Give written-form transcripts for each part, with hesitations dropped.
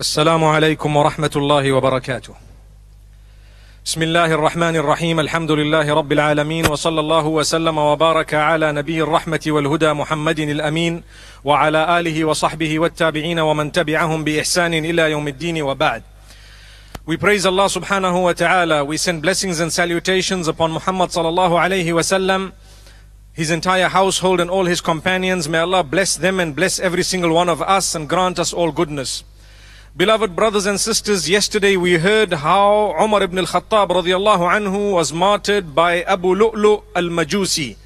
السلام عليكم ورحمة الله وبركاته بسم الله الرحمن الرحيم الحمد لله رب العالمين وصلى الله وسلم وبارك على نبي الرحمة والهدى محمد الأمين وعلى آله وصحبه والتابعين ومن تبعهم بإحسان إلى يوم الدين وبعد. We praise Allah subhanahu wa ta'ala. We send blessings and salutations upon Muhammad sallallahu alayhi wa sallam, his entire household and all his companions. May Allah bless them and bless every single one of us and grant us all goodness. Beloved brothers and sisters, yesterday we heard how Umar ibn al-Khattab radiyallahu anhu was martyred by Abu Lu'lu' al-Majusi,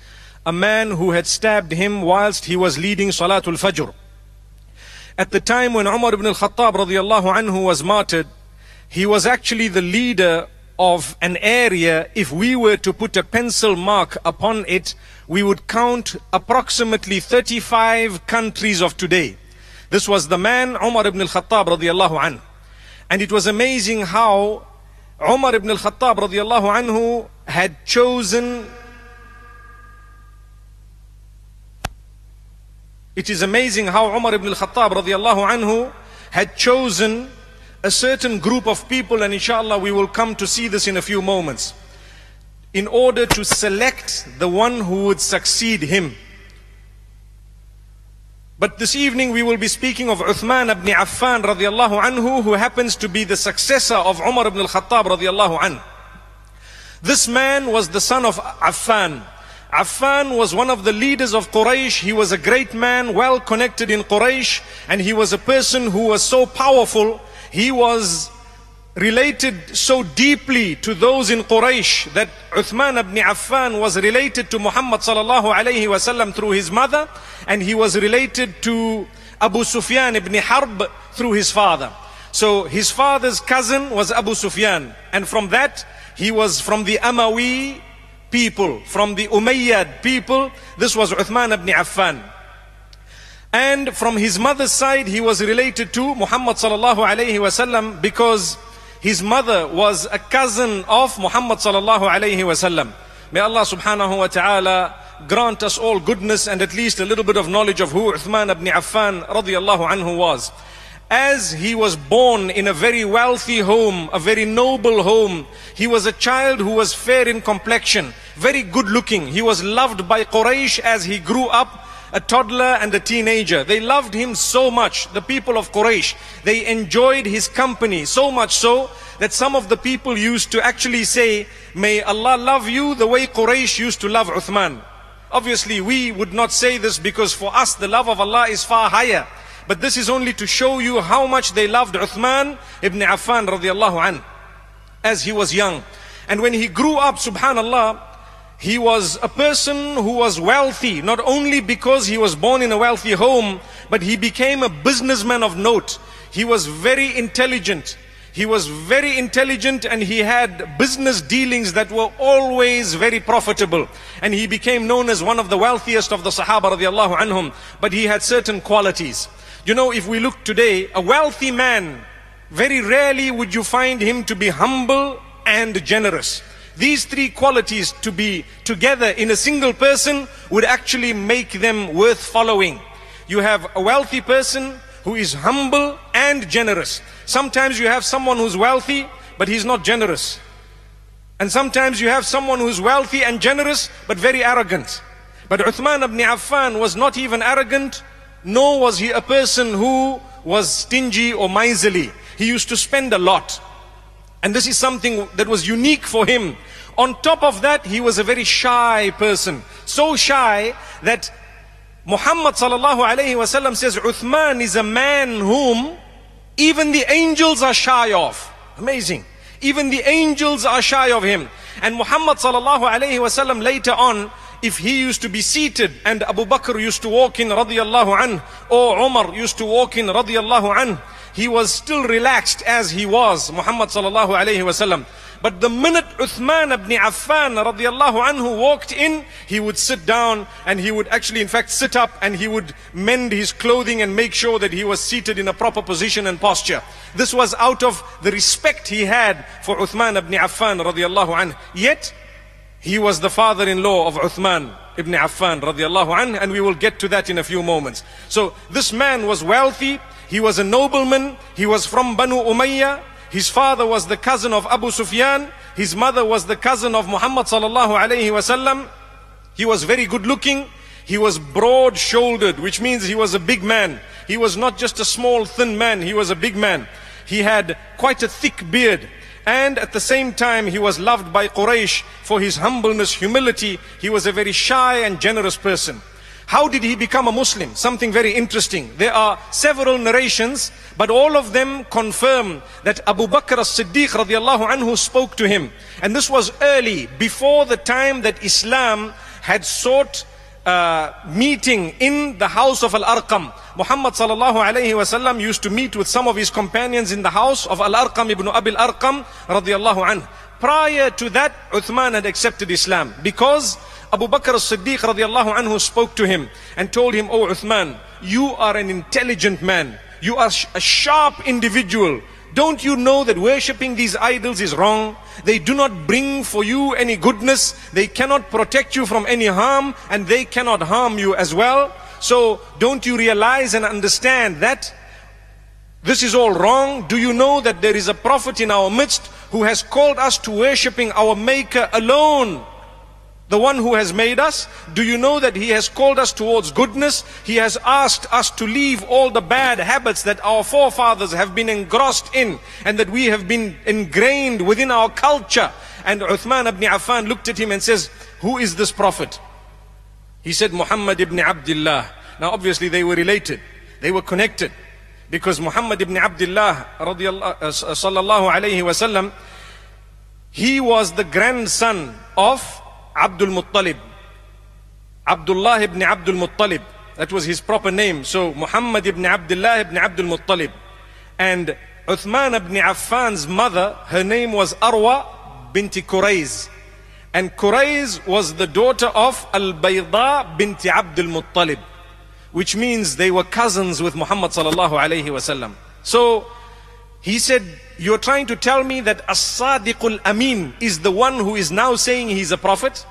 a man who had stabbed him whilst he was leading Salatul Fajr. At the time when Umar ibn al-Khattab radiyallahu anhu was martyred, he was actually the leader of an area. If we were to put a pencil mark upon it, we would count approximately 35 countries of today. This was the man Umar ibn al-Khattab radiyallahu anhu. And it was amazing how Umar ibn al-Khattab radiyallahu anhu had chosen. It is amazing how Umar ibn al-Khattab radiyallahu anhu had chosen a certain group of people, and inshallah we will come to see this in a few moments, in order to select the one who would succeed him. But this evening we will be speaking of Uthman ibn Affan radiyallahu anhu, who happens to be the successor of Umar ibn al-Khattab radiyallahu anhu. This man was the son of Affan. Affan was one of the leaders of Quraysh. He was a great man, well connected in Quraysh, and he was a person who was so powerful. He was related so deeply to those in Quraysh that Uthman ibn Affan was related to Muhammad sallallahu alayhi wa sallam through his mother, and he was related to Abu Sufyan ibn Harb through his father. So his father's cousin was Abu Sufyan, and from that he was from the Umayyads people, from the Umayyad people. This was Uthman ibn Affan. And from his mother's side, he was related to Muhammad sallallahu alayhi wa sallam, because his mother was a cousin of Muhammad sallallahu alayhi wa sallam. May Allah subhanahu wa ta'ala grant us all goodness and at least a little bit of knowledge of who Uthman ibn Affan radiyallahu anhu was. As he was born in a very wealthy home, a very noble home, he was a child who was fair in complexion, very good looking. He was loved by Quraysh as he grew up, a toddler and a teenager. They loved him so much, the people of Quraysh. They enjoyed his company so much so that some of the people used to actually say, may Allah love you the way Quraysh used to love Uthman. Obviously we would not say this, because for us the love of Allah is far higher. But this is only to show you how much they loved Uthman ibn Affan radiyallahu anhu as he was young. And when he grew up, subhanallah, he was a person who was wealthy, not only because he was born in a wealthy home, but he became a businessman of note. He was very intelligent. He was very intelligent, and he had business dealings that were always very profitable. And he became known as one of the wealthiest of the Sahaba radiyallahu anhum. But he had certain qualities. You know, if we look today, a wealthy man, very rarely would you find him to be humble and generous. These three qualities to be together in a single person would actually make them worth following. You have a wealthy person who is humble and generous. Sometimes you have someone who's wealthy, but he's not generous. And sometimes you have someone who's wealthy and generous, but very arrogant. But Uthman ibn Affan was not even arrogant, nor was he a person who was stingy or miserly. He used to spend a lot. And this is something that was unique for him. On top of that, he was a very shy person. So shy that Muhammad sallallahu alayhi wa sallam says, Uthman is a man whom even the angels are shy of. Amazing. Even the angels are shy of him. And Muhammad sallallahu alayhi wa sallam later on, if he used to be seated and Abu Bakr used to walk in radiyallahu anhu, or Umar used to walk in radiyallahu anhu, he was still relaxed as he was, Muhammad sallallahu alayhi wa sallam. But the minute Uthman ibn Affan radiyallahu anhu walked in, he would sit down, and he would actually in fact sit up, and he would mend his clothing and make sure that he was seated in a proper position and posture. This was out of the respect he had for Uthman ibn Affan radiyallahu anhu. Yet he was the father-in-law of Uthman ibn Affan radiyallahu anhu, and we will get to that in a few moments. So this man was wealthy. He was a nobleman. He was from Banu Umayyad. His father was the cousin of Abu Sufyan. His mother was the cousin of Muhammad sallallahu alayhi wasallam. He was very good looking. He was broad-shouldered, which means he was a big man. He was not just a small, thin man. He was a big man. He had quite a thick beard. And at the same time, he was loved by Quraysh for his humbleness, humility. He was a very shy and generous person. How did he become a Muslim? Something very interesting. There are several narrations, but all of them confirm that Abu Bakr as-Siddiq radiallahu anhu spoke to him. And this was early, before the time that Islam had sought meeting in the house of Al-Arqam. Muhammad sallallahu alayhi wasallam used to meet with some of his companions in the house of Al-Arqam ibn Abi Al-Arqam radiallahu anhu. Prior to that, Uthman had accepted Islam because Abu Bakr as-Siddiq radiallahu anhu spoke to him and told him, "Oh Uthman, you are an intelligent man. You are a sharp individual. Don't you know that worshipping these idols is wrong? They do not bring for you any goodness. They cannot protect you from any harm, and they cannot harm you as well. So don't you realize and understand that this is all wrong? Do you know that there is a prophet in our midst who has called us to worshipping our Maker alone, the one who has made us? Do you know that he has called us towards goodness? He has asked us to leave all the bad habits that our forefathers have been engrossed in and that we have been ingrained within our culture." And Uthman ibn Affan looked at him and says, "Who is this prophet?" He said, "Muhammad ibn Abdullah." Now obviously they were related. They were connected because Muhammad ibn Abdullah sallallahu alayhi wa sallam, he was the grandson of Abdul Muttalib. Abdullah ibn Abdul Muttalib, that was his proper name. So Muhammad ibn Abdullah ibn Abdul Muttalib. And Uthman ibn Affan's mother, her name was Arwa binti Kuraiz, and Kuraiz was the daughter of Al-Bayda binti Abdul Muttalib, which means they were cousins with Muhammad sallallahu alayhi wasallam. So he said, "You're trying to tell me that As-Sadiq Al-Ameen is the one who is now saying he's a prophet?"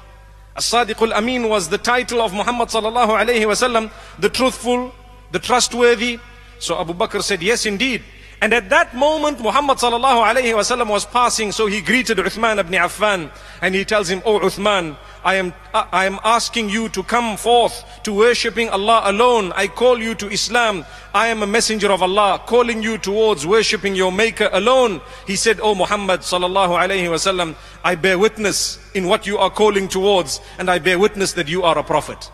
As-Sadiq Al-Ameen was the title of Muhammad sallallahu alayhi wasallam, the truthful, the trustworthy. So Abu Bakr said, "Yes, indeed." And at that moment, Muhammad sallallahu alayhi wasallam was passing. So he greeted Uthman ibn Affan and he tells him, "Oh Uthman, I am asking you to come forth to worshipping Allah alone. I call you to Islam. I am a messenger of Allah calling you towards worshipping your Maker alone." He said, "Oh Muhammad sallallahu alayhi wasallam, I bear witness in what you are calling towards, and I bear witness that you are a prophet."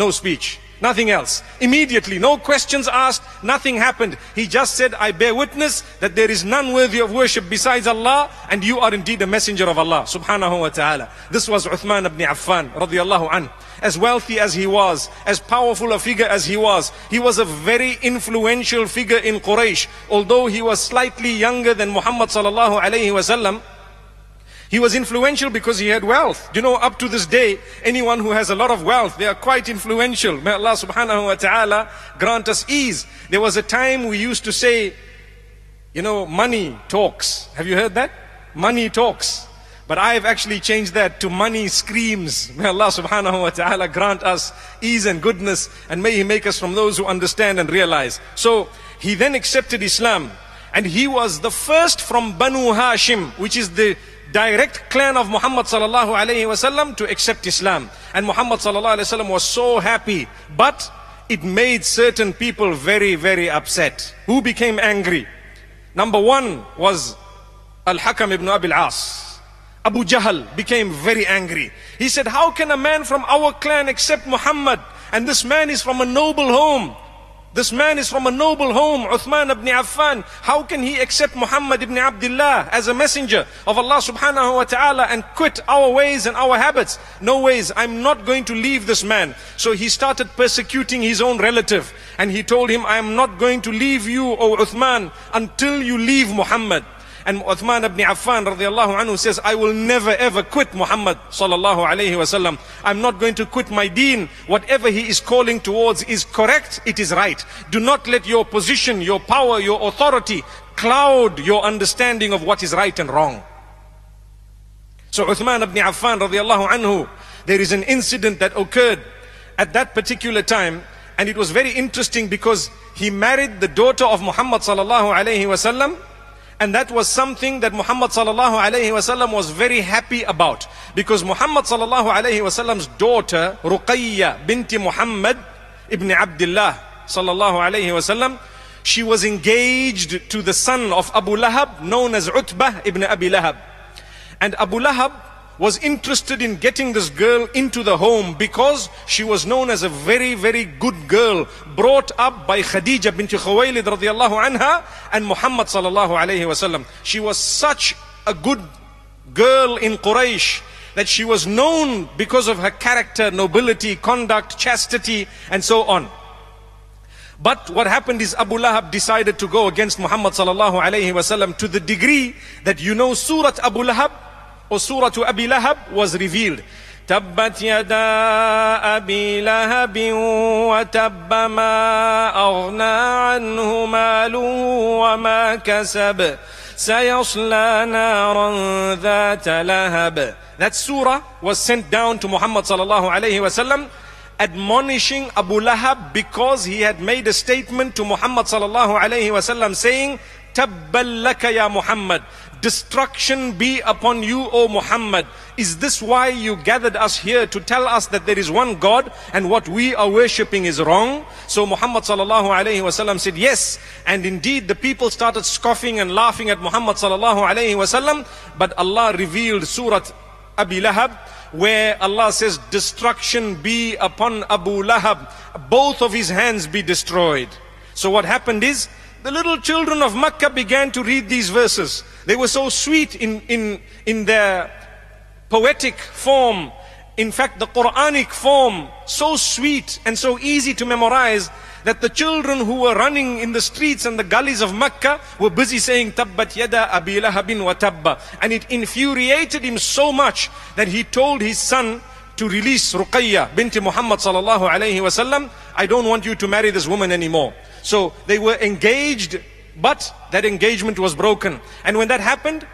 No speech, nothing else. Immediately, no questions asked, nothing happened. He just said, "I bear witness that there is none worthy of worship besides Allah, and you are indeed a messenger of Allah subhanahu wa ta'ala." This was Uthman ibn Affan radiallahu anhu. As wealthy as he was, as powerful a figure as he was a very influential figure in Quraysh. Although he was slightly younger than Muhammad sallallahu alayhi wasallam, he was influential because he had wealth. Do you know, up to this day, anyone who has a lot of wealth, they are quite influential. May Allah subhanahu wa ta'ala grant us ease. There was a time we used to say, you know, money talks. Have you heard that? Money talks. But I've actually changed that to money screams. May Allah subhanahu wa ta'ala grant us ease and goodness, and may He make us from those who understand and realize. So he then accepted Islam, and he was the first from Banu Hashim, which is the direct clan of Muhammad sallallahu alayhi wasallam, to accept Islam. And Muhammad sallallahu alayhi wasallam was so happy, but it made certain people very, very upset, who became angry. Number one was Al-Hakam ibn Abi Al-As. Abu Jahl became very angry. He said, "How can a man from our clan accept Muhammad? And this man is from a noble home. This man is from a noble home, Uthman ibn Affan. How can he accept Muhammad ibn Abdullah as a messenger of Allah subhanahu wa ta'ala and quit our ways and our habits? No ways, I'm not going to leave this man." So he started persecuting his own relative. And he told him, "I am not going to leave you, O Uthman, until you leave Muhammad." And Uthman ibn Affan radiallahu anhu says, "I will never ever quit Muhammad sallallahu alayhi wasallam. I'm not going to quit my deen. Whatever he is calling towards is correct, it is right. Do not let your position, your power, your authority cloud your understanding of what is right and wrong." So Uthman ibn Affan radiallahu anhu, there is an incident that occurred at that particular time, And it was very interesting because he married the daughter of Muhammad sallallahu alayhi wasallam, and that was something that Muhammad sallallahu alayhi wasallam was very happy about, because Muhammad sallallahu alayhi wasallam's daughter Ruqayya binti Muhammad ibn Abdullah sallallahu alayhi wasallam, she was engaged to the son of Abu Lahab known as Utbah ibn Abi Lahab. And Abu Lahab was interested in getting this girl into the home because she was known as a very, very good girl, brought up by Khadija bint Khawailid radiyallahu anha and Muhammad sallallahu alayhi wasallam. She was such a good girl in Quraysh that she was known because of her character, nobility, conduct, chastity, and so on. But what happened is Abu Lahab decided to go against Muhammad sallallahu alayhi wasallam, to the degree that you know Surah Abu Lahab or Surah Abi Lahab was revealed. Tabbat yada Abi Lahabin wa tabba ma aghna anhu maluhu wa ma kasab sayasla naran dhata lahab. That surah was sent down to Muhammad sallallahu alayhi wasallam, admonishing Abu Lahab because he had made a statement to Muhammad sallallahu alayhi wasallam saying, Tabbal laka ya Muhammad, destruction be upon you, O Muhammad. Is this why you gathered us here, to tell us that there is one God and what we are worshipping is wrong? So Muhammad sallallahu alayhi wasallam said yes, and indeed the people started scoffing and laughing at Muhammad sallallahu alayhi wasallam. But Allah revealed Surah Abi Lahab, where Allah says, destruction be upon Abu Lahab, both of his hands be destroyed. So what happened is, the little children of Makkah began to read these verses. They were so sweet in their poetic form, in fact the Quranic form, so sweet and so easy to memorize, that the children who were running in the streets and the gullies of Makkah were busy saying, Tabbat yada Abi Lahabin wa tabba. And it infuriated him so much that he told his son to release Ruqayya binti Muhammad sallallahu alayhi wasallam. I don't want you to marry this woman anymore. So they were engaged, but that engagement was broken. And when that happened,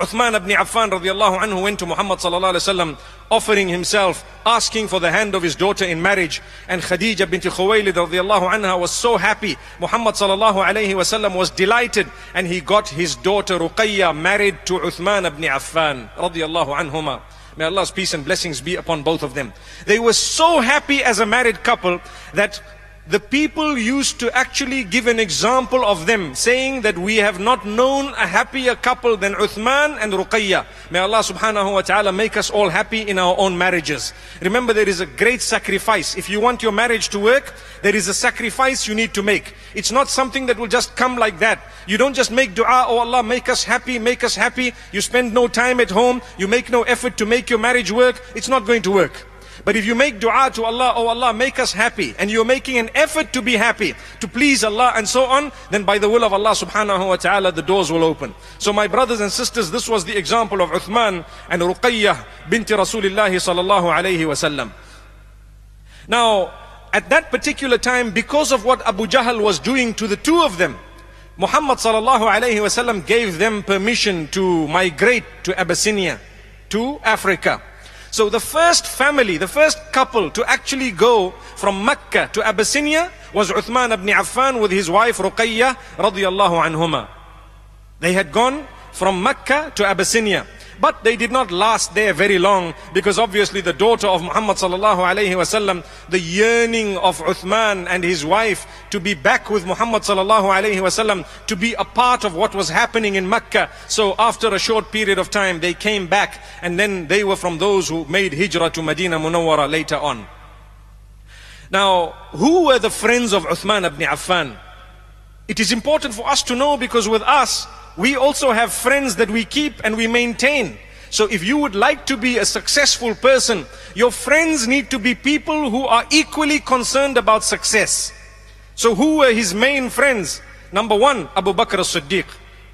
Uthman ibn Affan radiyallahu anhu went to Muhammad sallallahu alayhi wasallam, offering himself, asking for the hand of his daughter in marriage. And Khadija bint Khawailid radiyallahu anha was so happy. Muhammad sallallahu alayhi wasallam was delighted, and he got his daughter Ruqayya married to Uthman ibn Affan radiyallahu anhuma. May Allah's peace and blessings be upon both of them. They were so happy as a married couple that the people used to actually give an example of them, saying that we have not known a happier couple than Uthman and Ruqayya. May Allah subhanahu wa ta'ala make us all happy in our own marriages. Remember, there is a great sacrifice. If you want your marriage to work, there is a sacrifice you need to make. It's not something that will just come like that. You don't just make dua, oh Allah, make us happy, make us happy. You spend no time at home, you make no effort to make your marriage work, it's not going to work. But if you make dua to Allah, oh Allah, make us happy, and you're making an effort to be happy, to please Allah and so on, then by the will of Allah subhanahu wa ta'ala, the doors will open. So my brothers and sisters, this was the example of Uthman and Ruqayyah binti Rasulullah sallallahu alayhi wasallam. Now, at that particular time, because of what Abu Jahl was doing to the two of them, Muhammad sallallahu alayhi wasallam gave them permission to migrate to Abyssinia, to Africa. So the first family, the first couple to actually go from Mecca to Abyssinia was Uthman ibn Affan with his wife Ruqayyah radiyallahu anhuma. They had gone from Mecca to Abyssinia, but they did not last there very long, because obviously the daughter of Muhammad sallallahu alayhi wasallam, the yearning of Uthman and his wife to be back with Muhammad sallallahu alayhi wasallam, to be a part of what was happening in Mecca. So after a short period of time, they came back, and then they were from those who made hijrah to Medina Munawwara later on. Now, who were the friends of Uthman ibn Affan? It is important for us to know, because with us, we also have friends that we keep and we maintain. So if you would like to be a successful person, your friends need to be people who are equally concerned about success. So who were his main friends? Number one, Abu Bakr as-Siddiq.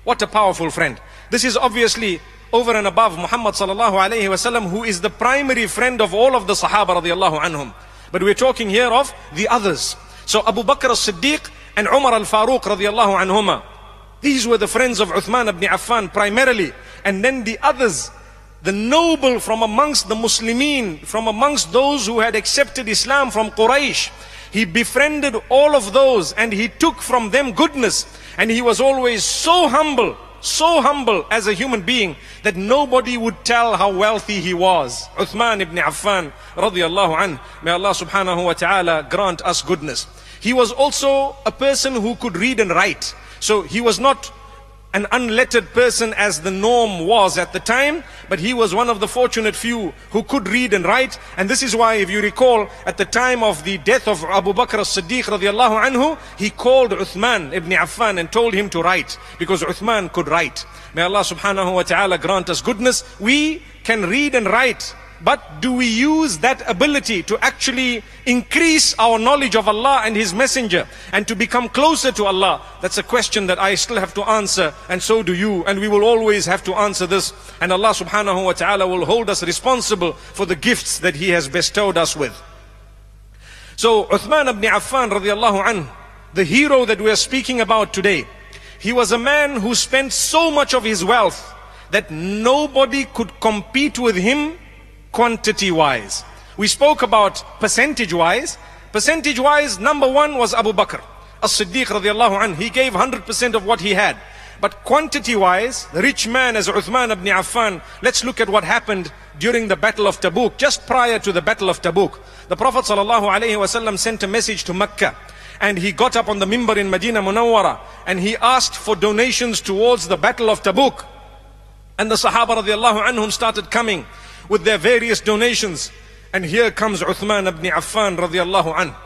What a powerful friend. This is obviously over and above Muhammad sallallahu alayhi wasallam, who is the primary friend of all of the Sahaba radiyallahu anhum. But we're talking here of the others. So Abu Bakr as-Siddiq and Umar al-Faruq radiyallahu anhuma. These were the friends of Uthman ibn Affan primarily. And then the others, the noble from amongst the Muslimin, from amongst those who had accepted Islam from Quraysh. He befriended all of those and he took from them goodness. And he was always so humble as a human being that nobody would tell how wealthy he was. Uthman ibn Affan radiyallahu anhu, may Allah subhanahu wa ta'ala grant us goodness. He was also a person who could read and write. So he was not an unlettered person as the norm was at the time, but he was one of the fortunate few who could read and write. And this is why, if you recall, at the time of the death of Abu Bakr as-Siddiq radiyallahu anhu, he called Uthman ibn Affan and told him to write, because Uthman could write. May Allah subhanahu wa ta'ala grant us goodness. We can read and write, but do we use that ability to actually increase our knowledge of Allah and His Messenger and to become closer to Allah? That's a question that I still have to answer, and so do you, and we will always have to answer this. And Allah subhanahu wa ta'ala will hold us responsible for the gifts that He has bestowed us with. So Uthman ibn Affan radiyallahu anhu, the hero that we are speaking about today, he was a man who spent so much of his wealth that nobody could compete with him quantity-wise. We spoke about percentage-wise. Percentage-wise, number one was Abu Bakr as-Siddiq radiyallahu anhu. He gave 100% of what he had. But quantity-wise, the rich man as Uthman ibn Affan, let's look at what happened during the Battle of Tabuk. Just prior to the Battle of Tabuk, the Prophet sallallahu alayhi wa sallam sent a message to Mecca, and he got up on the mimbar in Medina Munawwara and he asked for donations towards the Battle of Tabuk. And the Sahaba radiyallahu anhum started coming with their various donations, and here comes Uthman ibn Affan radiyallahu anhu.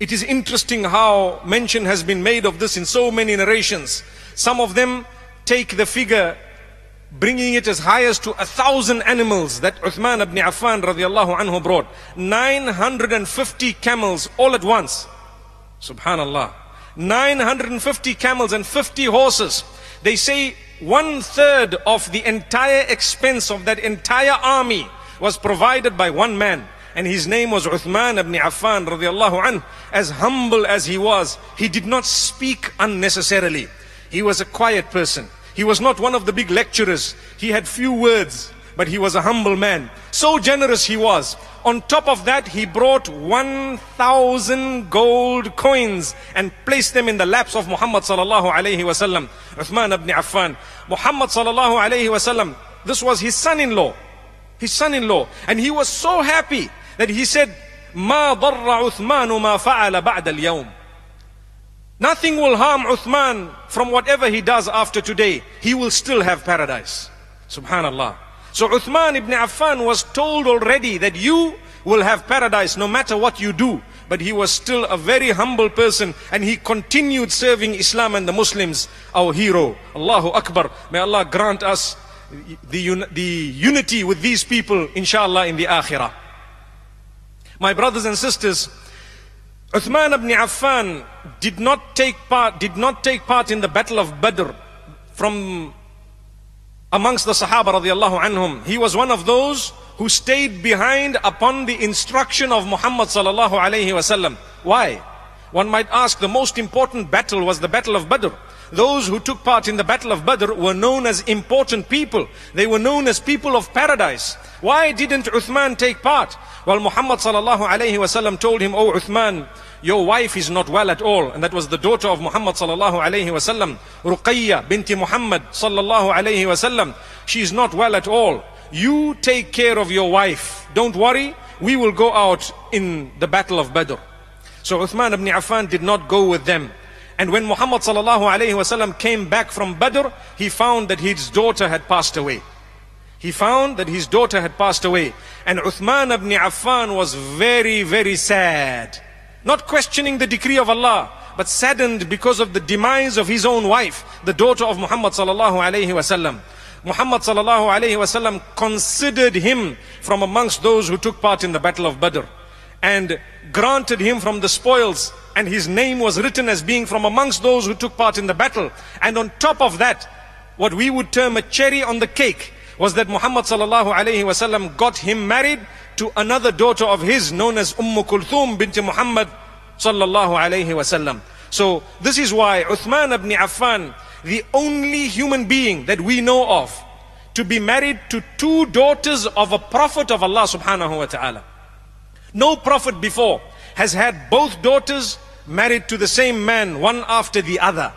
It is interesting how mention has been made of this in so many narrations. Some of them take the figure, bringing it as high as to 1,000 animals that Uthman ibn Affan radiyallahu anhu brought. 950 camels all at once. Subhanallah. 950 camels and 50 horses. They say 1/3 of the entire expense of that entire army was provided by one man, and his name was Uthman ibn Affan radiyallahu anhu. As humble as he was, he did not speak unnecessarily. He was a quiet person. He was not one of the big lecturers. He had few words, but he was a humble man. So generous he was. On top of that, he brought 1,000 gold coins and placed them in the laps of Muhammad sallallahu alayhi wa sallam. Uthman ibn Affan. Muhammad sallallahu alayhi wa sallam, this was his son-in-law. His son-in-law. And he was so happy that he said, "Ma darra Uthmanu ma fa'ala ba'da al-yawm." Nothing will harm Uthman from whatever he does after today. He will still have paradise. Subhanallah. So Uthman ibn Affan was told already that you will have paradise no matter what you do. But he was still a very humble person, and he continued serving Islam and the Muslims, our hero. Allahu Akbar. May Allah grant us the unity with these people, inshallah, in the akhirah. My brothers and sisters, Uthman ibn Affan did not take part in the Battle of Badr from amongst the Sahaba radiyallahu anhum. He was one of those who stayed behind upon the instruction of Muhammad sallallahu alayhi wa sallam. Why? One might ask, the most important battle was the Battle of Badr. Those who took part in the Battle of Badr were known as important people. They were known as people of paradise. Why didn't Uthman take part? Well, Muhammad sallallahu alayhi wa sallam told him, "Oh Uthman, your wife is not well at all." And that was the daughter of Muhammad sallallahu alayhi wa sallam, Ruqayya binti Muhammad sallallahu alayhi wa sallam. "She is not well at all. You take care of your wife. Don't worry, we will go out in the Battle of Badr." So Uthman ibn Affan did not go with them. And when Muhammad sallallahu alayhi wa sallam came back from Badr, he found that his daughter had passed away. He found that his daughter had passed away. And Uthman ibn Affan was very, very sad. Not questioning the decree of Allah, but saddened because of the demise of his own wife, the daughter of Muhammad sallallahu alayhi wa sallam. Muhammad sallallahu alayhi wa sallam considered him from amongst those who took part in the Battle of Badr, and granted him from the spoils, and his name was written as being from amongst those who took part in the battle. And on top of that, what we would term a cherry on the cake was that Muhammad sallallahu alayhi wa sallam got him married to another daughter of his known as Kulthum bint Muhammad sallallahu alayhi wa sallam. So this is why Uthman ibn Affan, the only human being that we know of to be married to two daughters of a prophet of Allah subhanahu wa ta'ala. No prophet before has had both daughters married to the same man, one after the other.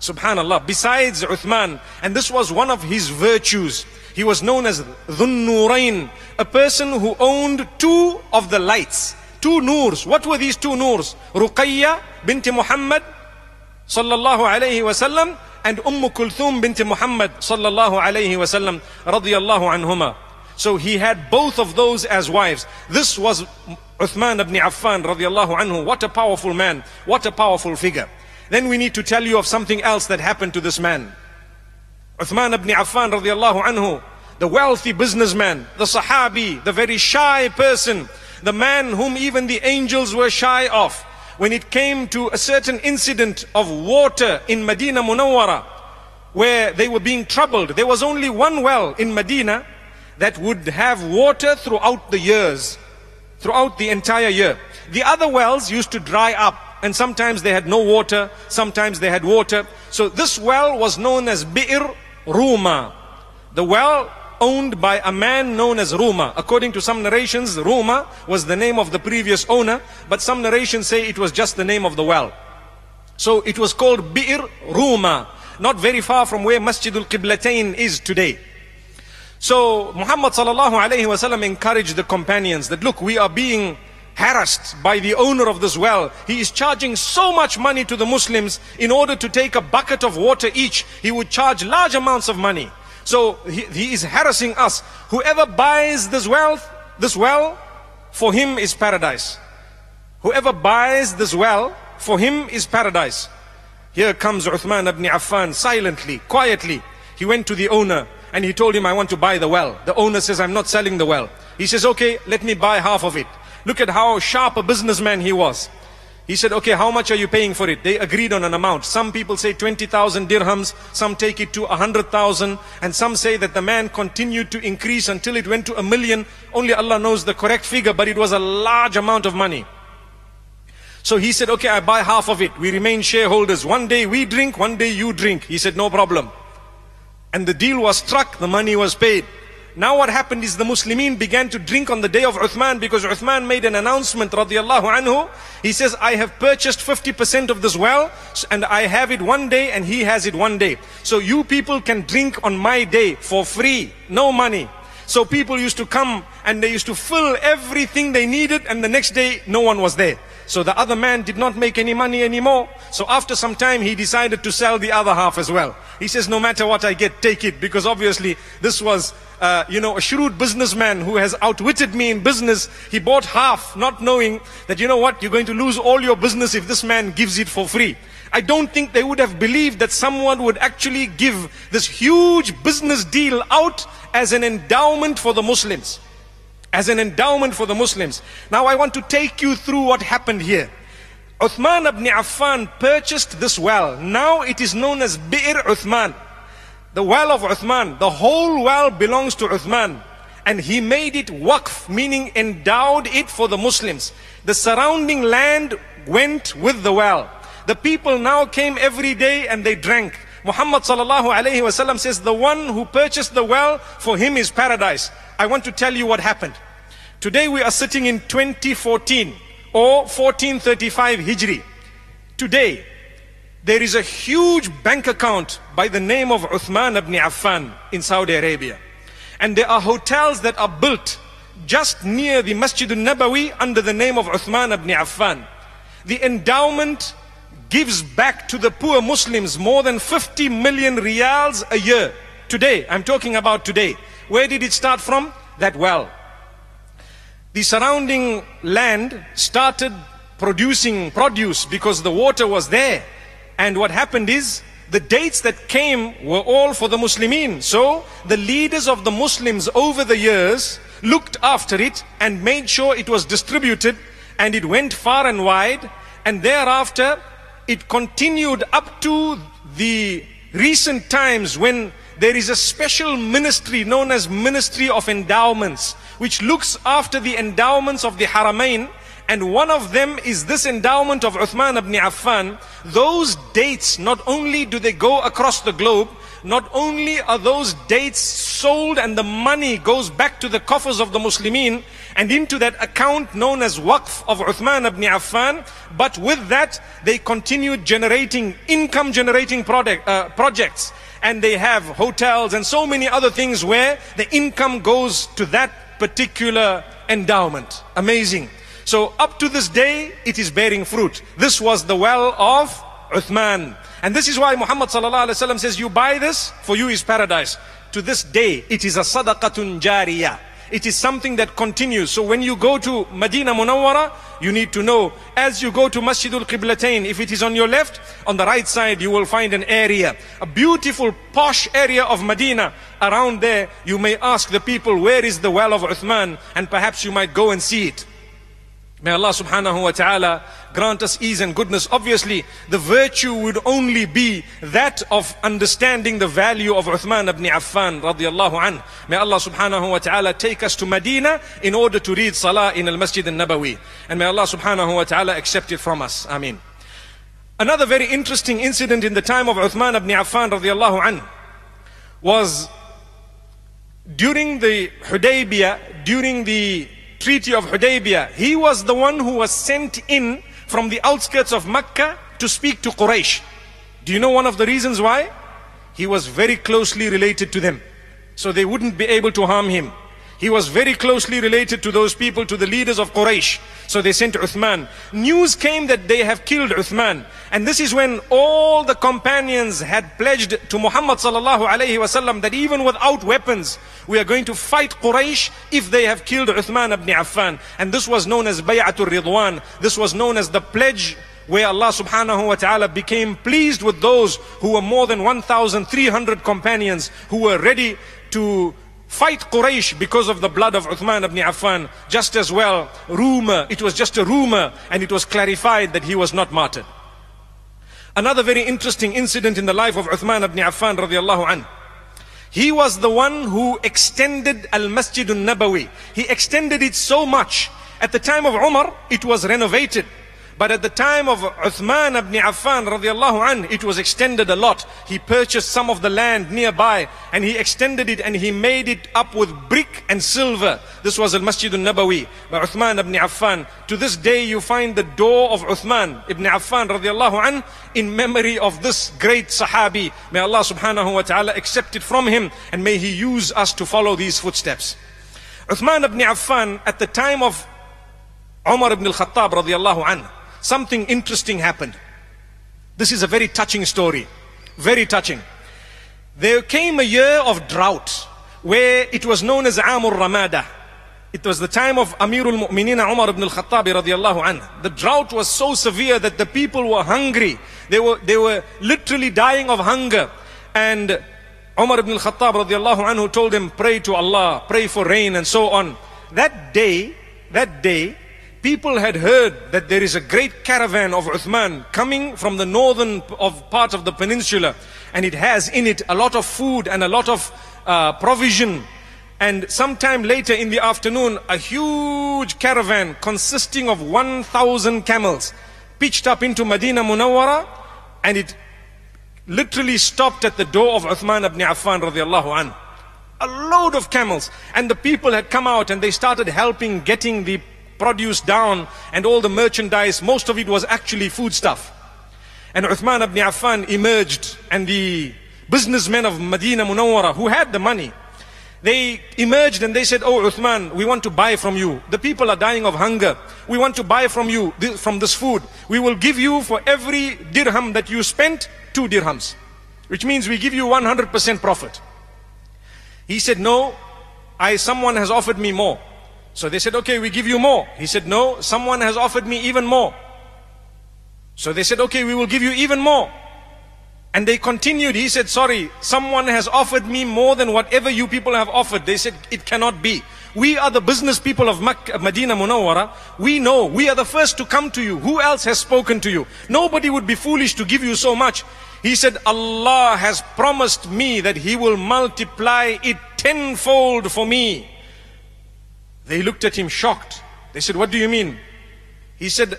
Subhanallah. Besides Uthman, and this was one of his virtues, he was known as Dhun-Nurayn, a person who owned two of the lights, two noors. What were these two noors? Ruqayya binti Muhammad sallallahu alayhi wasallam and Kulthum binti Muhammad sallallahu alayhi wasallam radiyallahu anhuma. So he had both of those as wives. This was Uthman ibn Affan radiyallahu anhu. What a powerful man, what a powerful figure. Then we need to tell you of something else that happened to this man. Uthman ibn Affan radiyallahu anhu, the wealthy businessman, the sahabi, the very shy person, the man whom even the angels were shy of. When it came to a certain incident of water in Medina Munawwara, where they were being troubled, there was only one well in Medina that would have water throughout the years, throughout the entire year. The other wells used to dry up, and sometimes they had no water, sometimes they had water. So this well was known as Bi'r Ruma, the well owned by a man known as Ruma. According to some narrations, Ruma was the name of the previous owner, but some narrations say it was just the name of the well. So it was called Bi'r Ruma, not very far from where Masjid al-Qiblatain is today. So Muhammad sallallahu alayhi wa sallam encouraged the companions that, look, we are being harassed by the owner of this well. He is charging so much money to the Muslims. In order to take a bucket of water each, he would charge large amounts of money. So he is harassing us. Whoever buys this well, for him is paradise. Whoever buys this well, for him is paradise. Here comes Uthman ibn Affan silently, quietly. He went to the owner and he told him, I want to buy the well. The owner says, I'm not selling the well. He says, okay, let me buy half of it. Look at how sharp a businessman he was. He said, okay, how much are you paying for it? They agreed on an amount. Some people say 20,000 dirhams, some take it to 100,000, and some say that the man continued to increase until it went to 1,000,000. Only Allah knows the correct figure, but it was a large amount of money. So he said, okay, I buy half of it. We remain shareholders. One day we drink, one day you drink. He said, no problem. And the deal was struck, the money was paid. Now what happened is the Muslimin began to drink on the day of Uthman, because Uthman made an announcement radiyallahu anhu. He says, I have purchased 50% of this well, and I have it one day and he has it one day. So you people can drink on my day for free, no money. So people used to come and they used to fill everything they needed, and the next day no one was there. So the other man did not make any money anymore. So after some time he decided to sell the other half as well. He says, no matter what I get, take it, because obviously this was a shrewd businessman who has outwitted me in business. He bought half, not knowing that, you know what, you're going to lose all your business if this man gives it for free. I don't think they would have believed that someone would actually give this huge business deal out as an endowment for the Muslims. As an endowment for the Muslims. Now I want to take you through what happened here. Uthman ibn Affan purchased this well. Now it is known as Bi'r Uthman, the well of Uthman. The whole well belongs to Uthman, and he made it waqf, meaning endowed it for the Muslims. The surrounding land went with the well. The people now came every day and they drank. Muhammad sallallahu alayhi wasallam says, the one who purchased the well, for him is paradise. I want to tell you what happened. Today we are sitting in 2014 or 1435 Hijri. Today there is a huge bank account by the name of Uthman ibn Affan in Saudi Arabia. And there are hotels that are built just near the Masjid al-Nabawi under the name of Uthman ibn Affan. The endowment gives back to the poor Muslims more than 50 million riyals a year. Today, I'm talking about today. Where did it start from? That well. The surrounding land started producing produce because the water was there. And what happened is, the dates that came were all for the Muslimin. So the leaders of the Muslims over the years looked after it and made sure it was distributed, and it went far and wide. And thereafter, it continued up to the recent times when there is a special ministry known as Ministry of Endowments, which looks after the endowments of the Haramain. And one of them is this endowment of Uthman ibn Affan. Those dates, not only do they go across the globe, not only are those dates sold and the money goes back to the coffers of the Muslimin and into that account known as Waqf of Uthman ibn Affan, but with that they continued generating income-generating projects, and they have hotels and so many other things where the income goes to that particular endowment. Amazing. So up to this day, it is bearing fruit. This was the well of Uthman. And this is why Muhammad ﷺ says, you buy this, for you is paradise. To this day, it is a sadaqatun jariyah. It is something that continues. So when you go to Medina Munawwara, you need to know, as you go to Masjidul Qiblatain, if it is on your left, on the right side, you will find an area, a beautiful posh area of Medina. Around there, you may ask the people, where is the well of Uthman? And perhaps you might go and see it. May Allah subhanahu wa ta'ala grant us ease and goodness. Obviously, the virtue would only be that of understanding the value of Uthman ibn Affan radiyallahu anhu. May Allah subhanahu wa ta'ala take us to Medina in order to read Salah in Al-Masjid al-Nabawi. And may Allah subhanahu wa ta'ala accept it from us. Ameen. Another very interesting incident in the time of Uthman ibn Affan radiyallahu anhu was during the Hudaybiyah, during the Treaty of Hudaybiyah. He was the one who was sent in from the outskirts of Mecca to speak to Quraysh. Do you know one of the reasons why? He was very closely related to them, so they wouldn't be able to harm him. He was very closely related to those people, to the leaders of Quraysh. So they sent Uthman. News came that they have killed Uthman. And this is when all the companions had pledged to Muhammad sallallahu alayhi wasallam that even without weapons, we are going to fight Quraysh if they have killed Uthman ibn Affan. And this was known as Bay'atul Ridwan. This was known as the pledge where Allah subhanahu wa ta'ala became pleased with those who were more than 1,300 companions who were ready to fight Quraysh because of the blood of Uthman ibn Affan. Just as well, rumor, it was just a rumor, and it was clarified that he was not martyred. Another very interesting incident in the life of Uthman ibn Affan radiyallahu anhu. He was the one who extended Al-Masjid al-Nabawi. He extended it so much. At the time of Umar, it was renovated. But at the time of Uthman ibn Affan radiyallahu anhu, it was extended a lot. He purchased some of the land nearby and he extended it and he made it up with brick and silver. This was Al-Masjid al-Nabawi by Uthman ibn Affan. To this day, you find the door of Uthman ibn Affan radiyallahu anhu in memory of this great Sahabi. May Allah subhanahu wa ta'ala accept it from him, and may he use us to follow these footsteps. Uthman ibn Affan, at the time of Umar ibn al-Khattab radiyallahu anhu, something interesting happened. This is a very touching story, very touching. There came a year of drought where it was known as Amur Ramada. It was the time of Amirul Mu'mineen Umar ibn al-Khattab radiyallahu anhu. The drought was so severe that the people were hungry. They were literally dying of hunger. And Umar ibn al-Khattab radiyallahu anhu told him, pray to Allah, pray for rain and so on. That day, people had heard that there is a great caravan of Uthman coming from the northern part of the peninsula, and it has in it a lot of food and a lot of provision. And sometime later in the afternoon, a huge caravan consisting of 1,000 camels pitched up into Medina Munawwara, and it literally stopped at the door of Uthman ibn Affan radiyallahu anhu. A load of camels, and the people had come out and they started helping getting the produce down and all the merchandise. Most of it was actually foodstuff. And Uthman ibn Affan emerged, and the businessmen of Medina Munawwara who had the money, they emerged and they said, oh Uthman, we want to buy from you. The people are dying of hunger. We want to buy from you, from this food. We will give you for every dirham that you spent, 2 dirhams. Which means we give you 100% profit. He said, no, someone has offered me more. So they said, okay, we give you more. He said, no, someone has offered me even more. So they said, okay, we will give you even more. And they continued. He said, sorry, someone has offered me more than whatever you people have offered. They said, it cannot be. We are the business people of Medina Munawwara. We know, we are the first to come to you. Who else has spoken to you? Nobody would be foolish to give you so much. He said, Allah has promised me that He will multiply it 10-fold for me. They looked at him shocked. They said, what do you mean? He said,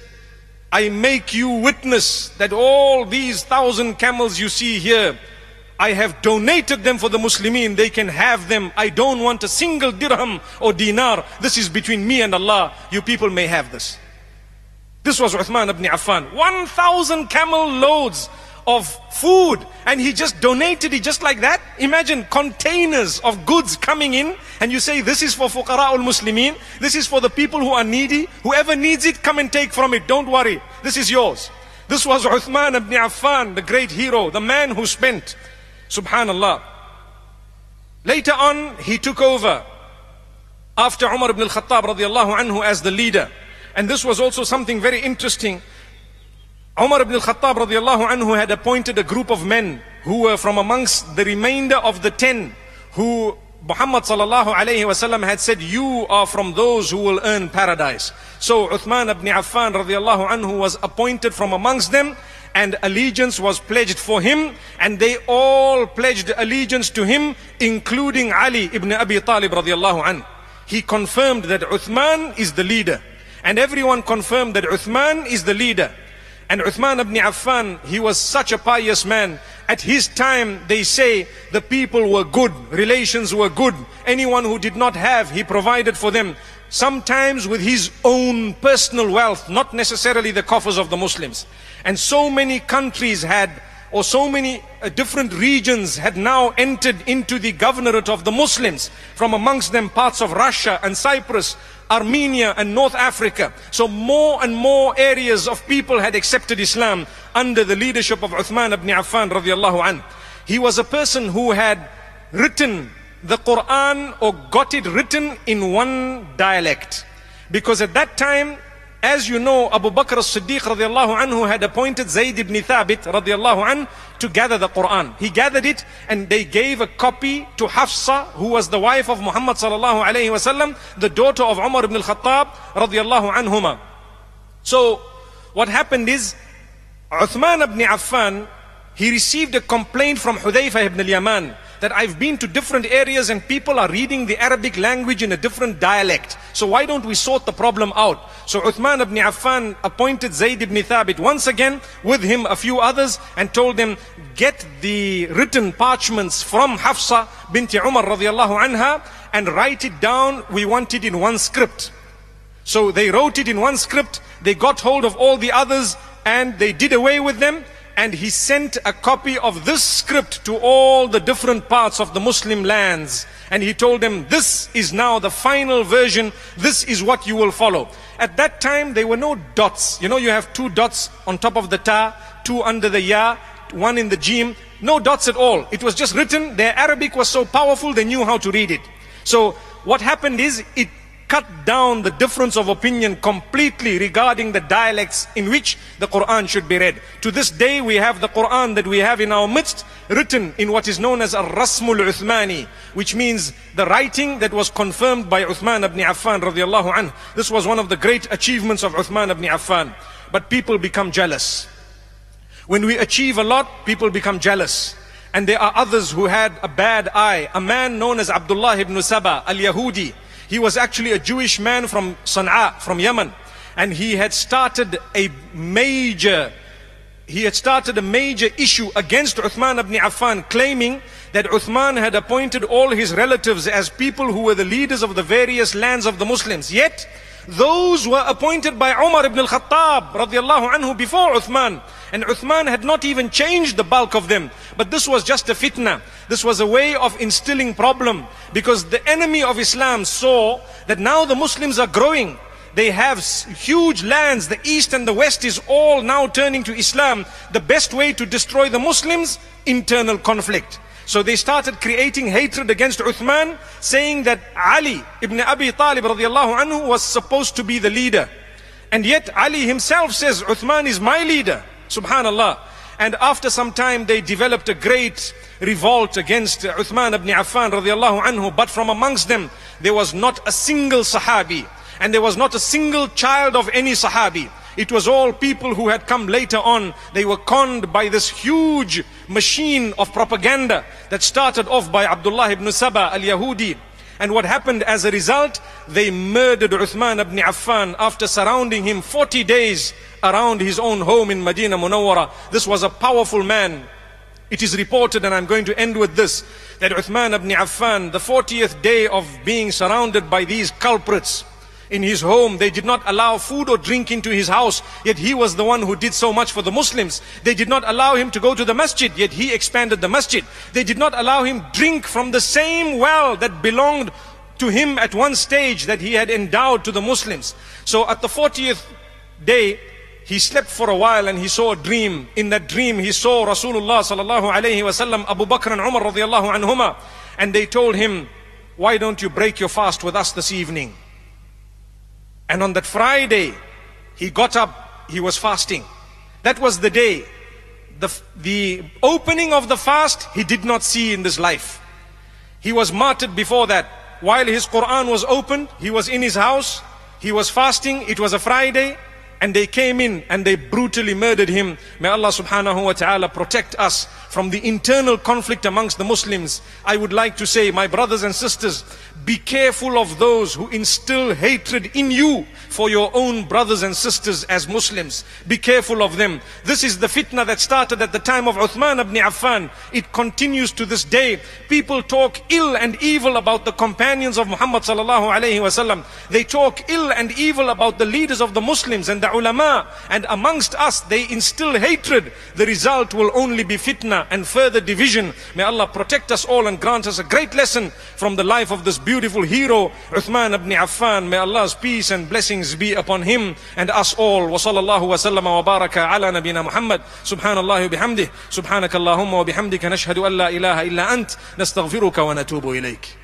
I make you witness that all these 1,000 camels you see here, I have donated them for the Muslimin, they can have them. I don't want a single dirham or dinar. This is between me and Allah. You people may have this. This was Uthman ibn Affan. 1,000 camel loads of food, and he just donated it just like that. Imagine containers of goods coming in, and you say this is for fuqara al muslimin, this is for the people who are needy. Whoever needs it, come and take from it. Don't worry, this is yours. This was Uthman ibn Affan, the great hero, the man who spent. Subhanallah. Later on, he took over after Umar ibn al-Khattab radiyallahu anhu as the leader. And this was also something very interesting. Umar ibn al-Khattab radiyallahu anhu had appointed a group of men who were from amongst the remainder of the 10 who Muhammad sallallahu alayhi wasallam had said, you are from those who will earn paradise. So Uthman ibn Affan radiyallahu anhu was appointed from amongst them, and allegiance was pledged for him, and they all pledged allegiance to him, including Ali ibn Abi Talib radiyallahu anhu. He confirmed that Uthman is the leader, and everyone confirmed that Uthman is the leader. And Uthman ibn Affan, he was such a pious man. At his time, they say, the people were good, relations were good. Anyone who did not have, he provided for them. Sometimes with his own personal wealth, not necessarily the coffers of the Muslims. And so many countries had, or so many different regions had now entered into the governorate of the Muslims. From amongst them, parts of Russia and Cyprus, Armenia and North Africa. So more and more areas of people had accepted Islam under the leadership of Uthman ibn Affan radiyallahu anhu. He was a person who had written the Quran, or got it written, in one dialect. Because at that time, as you know, Abu Bakr as-Siddiq radiyallahu anhu had appointed Zayd ibn Thabit radiyallahu anhu to gather the Quran. He gathered it, and they gave a copy to Hafsa, who was the wife of Muhammad sallallahu alayhi wasallam, the daughter of Umar ibn al-Khattab radiyallahu anhuma. So what happened is, Uthman ibn Affan, he received a complaint from Hudayfa ibn al-Yaman that I've been to different areas and people are reading the Arabic language in a different dialect. So why don't we sort the problem out? So Uthman ibn Affan appointed Zayd ibn Thabit once again, with him a few others, and told them, get the written parchments from Hafsa binti Umar radiyallahu anha and write it down. We want it in one script. So they wrote it in one script. They got hold of all the others and they did away with them. And he sent a copy of this script to all the different parts of the Muslim lands. And he told them, this is now the final version. This is what you will follow. At that time, there were no dots. You know, you have two dots on top of the ta, two under the ya, one in the jim. No dots at all. It was just written. Their Arabic was so powerful, they knew how to read it. So what happened is, it cut down the difference of opinion completely regarding the dialects in which the Quran should be read. To this day, we have the Quran that we have in our midst, written in what is known as al-Rasmul Uthmani, which means the writing that was confirmed by Uthman ibn Affan radiyallahu anhu. This was one of the great achievements of Uthman ibn Affan. But people become jealous. When we achieve a lot, people become jealous. And there are others who had a bad eye. A man known as Abdullah ibn Sabah, al-Yahudi. He was actually a Jewish man from Sana'a, from Yemen, and he had started a major issue against Uthman ibn Affan, claiming that Uthman had appointed all his relatives as people who were the leaders of the various lands of the Muslims. Yet those were appointed by Umar ibn al-Khattab radiyallahu anhu before Uthman. And Uthman had not even changed the bulk of them. But this was just a fitna. This was a way of instilling problem. Because the enemy of Islam saw that now the Muslims are growing. They have huge lands. The East and the West is all now turning to Islam. The best way to destroy the Muslims, internal conflict. So they started creating hatred against Uthman, saying that Ali ibn Abi Talib radiyallahu anhu was supposed to be the leader. And yet Ali himself says, Uthman is my leader. Subhanallah. And after some time, they developed a great revolt against Uthman ibn Affan radiyallahu anhu. But from amongst them, there was not a single Sahabi. And there was not a single child of any Sahabi. It was all people who had come later on. They were conned by this huge machine of propaganda that started off by Abdullah ibn Sabah al-Yahudi. And what happened as a result, they murdered Uthman ibn Affan after surrounding him 40 days around his own home in Medina Munawwara. This was a powerful man. It is reported, and I'm going to end with this, that Uthman ibn Affan, the 40th day of being surrounded by these culprits in his home, they did not allow food or drink into his house, yet he was the one who did so much for the Muslims. They did not allow him to go to the masjid, yet he expanded the masjid. They did not allow him drink from the same well that belonged to him at one stage, that he had endowed to the Muslims. So at the 40th day, he slept for a while and he saw a dream. In that dream, he saw Rasulullah sallallahu alayhi wasallam, Abu Bakr and Umar radiallahu anhuma, and they told him, why don't you break your fast with us this evening? And on that Friday, he got up, he was fasting. That was the day. The opening of the fast, he did not see in this life. He was martyred before that. While his Quran was opened, he was in his house, he was fasting, it was a Friday, and they came in and they brutally murdered him. May Allah subhanahu wa ta'ala protect us from the internal conflict amongst the Muslims. I would like to say, my brothers and sisters, be careful of those who instill hatred in you for your own brothers and sisters as Muslims. Be careful of them. This is the fitna that started at the time of Uthman ibn Affan. It continues to this day. People talk ill and evil about the companions of Muhammad sallallahu alayhi wa sallam. They talk ill and evil about the leaders of the Muslims and the ulama. And amongst us, they instill hatred. The result will only be fitna and further division. May Allah protect us all and grant us a great lesson from the life of this beautiful hero, Uthman ibn Affan. May Allah's peace and blessings be upon him and us all. Wa sallallahu wa sallama wa baraka ala nabina Muhammad. Subhanallah wa bihamdih. Subhanakallahumma wa bihamdika nashhadu an la ilaha illa ant. Nastaghfiruka wa natubu ilayk.